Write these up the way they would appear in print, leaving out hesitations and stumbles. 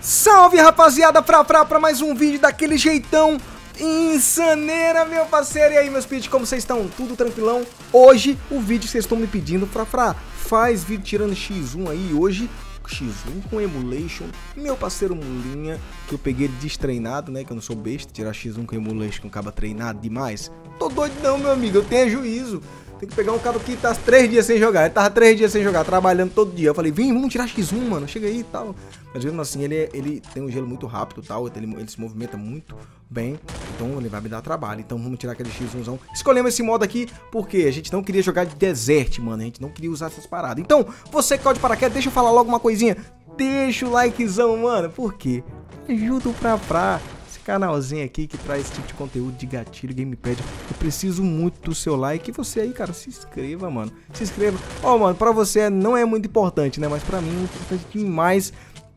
Salve, rapaziada, pra mais um vídeo daquele jeitão insaneira, meu parceiro. E aí, meus pitch, como vocês estão? Tudo tranquilão? Hoje, o vídeo que vocês estão me pedindo, faz vídeo tirando X1 aí. Hoje, X1 com emulation, meu parceiro Mulinha, que eu peguei destreinado, né, que eu não sou besta. Tirar X1 com emulation, acaba treinado demais. Tô doido não, meu amigo, eu tenho juízo. Tem que pegar um cabo que tá 3 dias sem jogar. Ele tava 3 dias sem jogar, trabalhando todo dia. Eu falei, vamos tirar X1, mano, chega aí e tal. Mas mesmo assim, ele tem um gelo muito rápido, tal. Ele se movimenta muito bem, então ele vai me dar trabalho. Então vamos tirar aquele X1zão. Escolhemos esse modo aqui porque a gente não queria jogar de desert, mano. A gente não queria usar essas paradas. Então, você que caiu de paraquedas, deixa eu falar logo uma coisinha. Deixa o likezão, mano, porque ajuda o pra canalzinho aqui que traz esse tipo de conteúdo de gatilho, gamepad. Eu preciso muito do seu like. E você aí, cara, se inscreva, mano. Se inscreva. Ó, mano, pra você não é muito importante, né? Mas pra mim é importante demais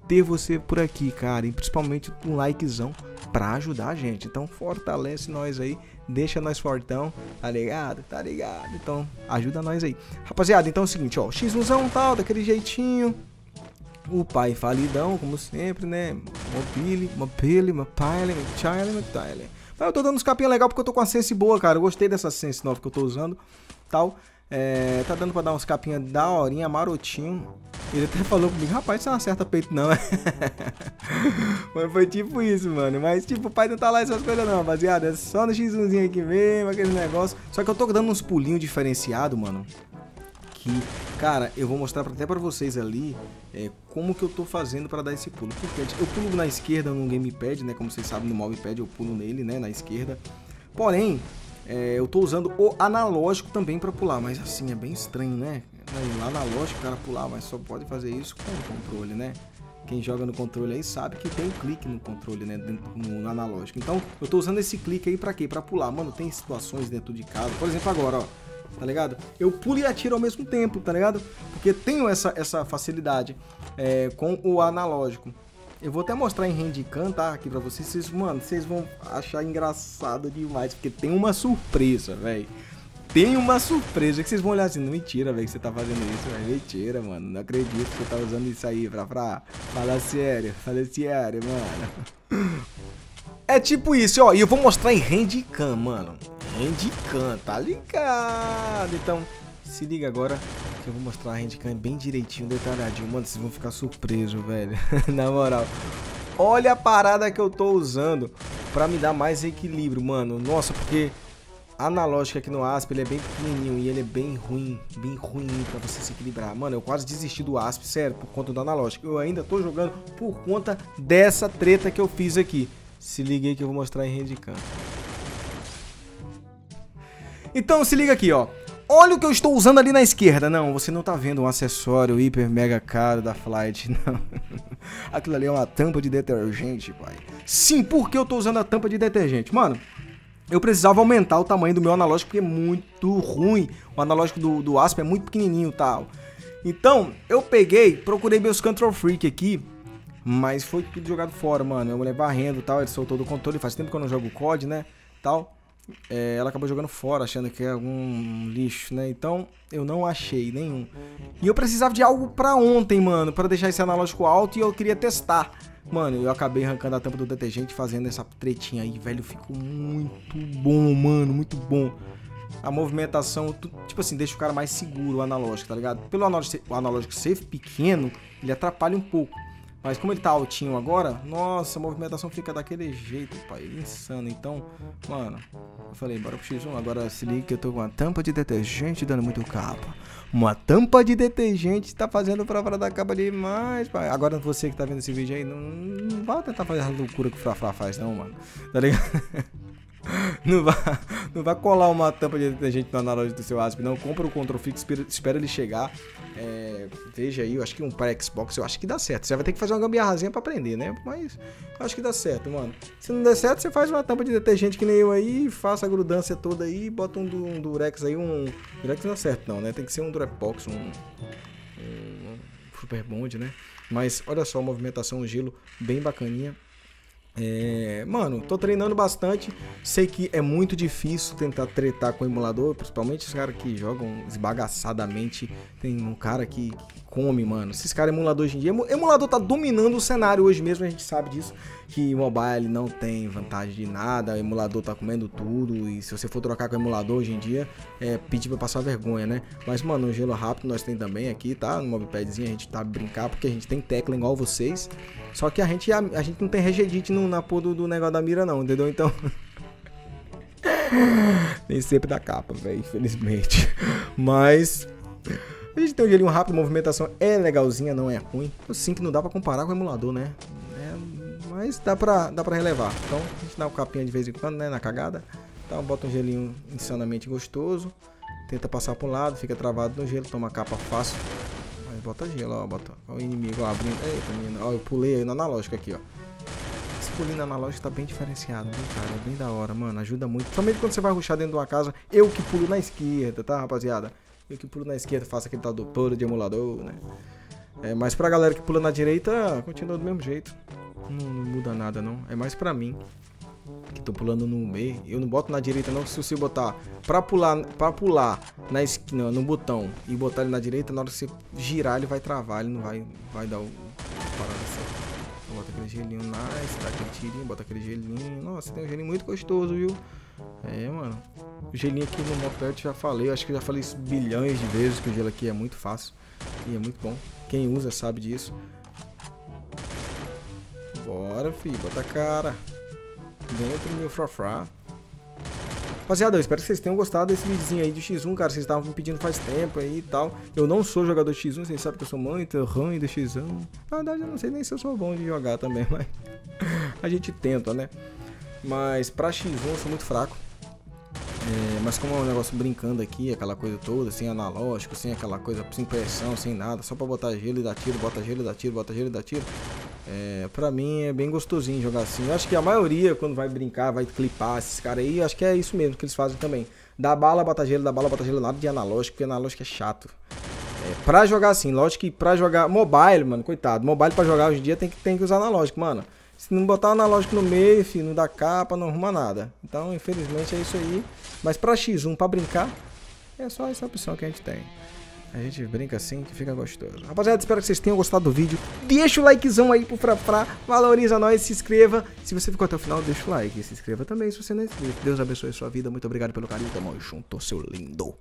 ter você por aqui, cara. E principalmente um likezão pra ajudar a gente. Então fortalece nós aí. Deixa nós fortão, tá ligado? Tá ligado? Então ajuda nós aí. Rapaziada, então é o seguinte, ó. X1zão tal, daquele jeitinho. O pai falidão, como sempre, né? Mobile. Mas eu tô dando uns capinha legal porque eu tô com a sense boa, cara. Eu gostei dessa sense nova que eu tô usando, tal. É, tá dando pra dar uns capinha da horinha, marotinho. Ele até falou comigo, rapaz, você não acerta peito não. Mas foi tipo isso, mano. Mas tipo, o pai não tá lá essas coisas não, rapaziada. É só no X1zinho aqui mesmo, aquele negócio. Só que eu tô dando uns pulinhos diferenciados, mano. Que, cara, eu vou mostrar até pra vocês ali como que eu tô fazendo pra dar esse pulo. Porque eu pulo na esquerda no gamepad, né? Como vocês sabem, no MOBIPad eu pulo nele, né? Na esquerda. Porém, eu tô usando o analógico também pra pular. Mas assim, é bem estranho, né? Lá analógico o cara pular, mas só pode fazer isso com o controle, né? Quem joga no controle aí sabe que tem um clique no controle, né? No analógico. Então, eu tô usando esse clique aí pra quê? Pra pular. Mano, tem situações dentro de casa. Por exemplo, agora, ó. Tá ligado? Eu pulo e atiro ao mesmo tempo, tá ligado? Porque tenho essa facilidade com o analógico. Eu vou até mostrar em handcam, tá? Aqui pra vocês. Mano, vocês vão achar engraçado demais. Porque tem uma surpresa, velho. Tem uma surpresa que vocês vão olhar assim. Mentira, velho, que você tá fazendo isso, velho. Mentira, mano. Não acredito que você tá usando isso aí pra falar sério. Fala sério, mano. É tipo isso, ó. E eu vou mostrar em handcam, mano. Handcam, tá ligado? Então, se liga agora que eu vou mostrar a handcam bem direitinho, detalhadinho. Mano, vocês vão ficar surpresos, velho. Na moral. Olha a parada que eu tô usando pra me dar mais equilíbrio, mano. Nossa, porque a analógica aqui no ASP, ele é bem pequenininho e ele é bem ruim pra você se equilibrar. Mano, eu quase desisti do ASP, sério, por conta do analógico. Eu ainda tô jogando por conta dessa treta que eu fiz aqui. Se liga aí que eu vou mostrar em handcam. Então se liga aqui, ó. Olha o que eu estou usando ali na esquerda. Não, você não tá vendo um acessório hiper mega caro da Flydigi, não. Aquilo ali é uma tampa de detergente, pai. Sim, porque eu tô usando a tampa de detergente? Mano, eu precisava aumentar o tamanho do meu analógico porque é muito ruim. O analógico do ASP é muito pequenininho e tal. Então, eu peguei, procurei meus Control Freak aqui. Mas foi tudo jogado fora, mano. Minha mulher varrendo e tal, ele soltou do controle. Faz tempo que eu não jogo o COD, né, tal. Ela acabou jogando fora, achando que é algum lixo, né? Então, eu não achei nenhum. E eu precisava de algo pra ontem, mano, pra deixar esse analógico alto e eu queria testar. Mano, eu acabei arrancando a tampa do detergente, fazendo essa tretinha aí, velho. Ficou muito bom, mano, muito bom. A movimentação, tipo assim, deixa o cara mais seguro, o analógico, tá ligado? Pelo analógico ser pequeno, ele atrapalha um pouco. Mas como ele tá altinho agora, nossa, a movimentação fica daquele jeito, pai, insano. Então, mano, eu falei, bora pro X1. Agora se liga que eu tô com uma tampa de detergente dando muito capa. Uma tampa de detergente tá fazendo pra dar capa demais, pai. Agora você que tá vendo esse vídeo aí, não vai tentar fazer a loucura que o Frafra faz não, mano. Tá ligado? Não vai colar uma tampa de detergente no analógico do seu ASP, não. Compra o Control Fix, espera ele chegar. Veja aí, eu acho que um para Xbox, eu acho que dá certo. Você vai ter que fazer uma gambiarrazinha pra aprender, né? Mas eu acho que dá certo, mano. Se não der certo, você faz uma tampa de detergente que nem eu aí, faça a grudância toda aí, bota um Durex aí, um... Durex não dá certo não, né? Tem que ser um Durepox, um Super Bond, né? Mas olha só a movimentação, um gelo bem bacaninha. Mano, tô treinando bastante. Sei que é muito difícil tentar tretar com o emulador, principalmente os caras que jogam esbagaçadamente. Tem um cara que come, mano. Esses caras emulador hoje em dia, emulador tá dominando o cenário hoje mesmo, a gente sabe disso, que mobile não tem vantagem de nada, o emulador tá comendo tudo. E se você for trocar com o emulador hoje em dia, pedir pra passar vergonha, né? Mas, mano, o gelo rápido nós tem também aqui, tá? No mobipadzinho a gente tá brincar, porque a gente tem tecla igual vocês. Só que a gente não tem REGEDIT na porra do negócio da mira não, entendeu? Então... nem sempre dá capa, velho, infelizmente. Mas... a gente tem um gelinho rápido, movimentação é legalzinha, não é ruim. Eu sinto que não dá pra comparar com o emulador, né? Mas dá pra relevar. Então, a gente dá um capinha de vez em quando, né? Na cagada. Então, bota um gelinho insanamente gostoso. Tenta passar pro lado, fica travado no gelo, toma capa fácil. Mas bota gelo, ó, bota. Ó, o inimigo lá abrindo. Eita, menina. Ó, eu pulei aí na analógica aqui, ó. Esse pulinho analógico tá bem diferenciado, né, cara? É bem da hora, mano. Ajuda muito. Principalmente quando você vai rushar dentro de uma casa. Eu que pulo na esquerda, tá, rapaziada? Eu que pulo na esquerda, faço aquele tal do pulo de emulador, né? Mas pra galera que pula na direita, continua do mesmo jeito. Não muda nada, não. É mais pra mim, que tô pulando no meio. Eu não boto na direita, não. Se você botar pra pular na esquina, no botão, e botar ele na direita, na hora que você girar, ele vai travar. Ele não vai dar o... Bota aquele gelinho, nice, dá aquele tirinho, bota aquele gelinho. Nossa, tem um gelinho muito gostoso, viu? Mano. O gelinho aqui no Moped já falei, acho que já falei isso bilhões de vezes, que o gelo aqui é muito fácil e é muito bom. Quem usa sabe disso. Bora, filho, bota a cara. Dentro do meu frafrá. Rapaziada, eu espero que vocês tenham gostado desse videozinho aí do X1, cara. Vocês estavam me pedindo faz tempo aí e tal. Eu não sou jogador de X1, vocês sabem que eu sou muito ruim de X1. Na verdade, eu não sei nem se eu sou bom de jogar também, mas a gente tenta, né? Mas pra X1 eu sou muito fraco. Mas como é um negócio brincando aqui, aquela coisa toda, sem analógico, sem aquela coisa, sem pressão, sem nada, só pra botar gelo e dar tiro, bota gelo e dá tiro, bota gelo e dá tiro. Pra mim é bem gostosinho jogar assim. Eu acho que a maioria, quando vai brincar, vai clipar esses caras aí, eu acho que é isso mesmo que eles fazem também. Dá bala, bota gelo, nada de analógico, porque analógico é chato. Pra jogar assim, lógico que pra jogar mobile, mano, coitado, mobile pra jogar hoje em dia tem que usar analógico, mano. Se não botar o analógico no meio, filho, não dá capa, não arruma nada. Então, infelizmente, é isso aí. Mas pra X1, pra brincar, é só essa opção que a gente tem. A gente brinca assim que fica gostoso. Rapaziada, espero que vocês tenham gostado do vídeo. Deixa o likezão aí pro Frafrá. Valoriza nós, se inscreva. Se você ficou até o final, deixa o like. E se inscreva também se você não é inscrito. Deus abençoe a sua vida. Muito obrigado pelo carinho. Tamo junto, seu lindo.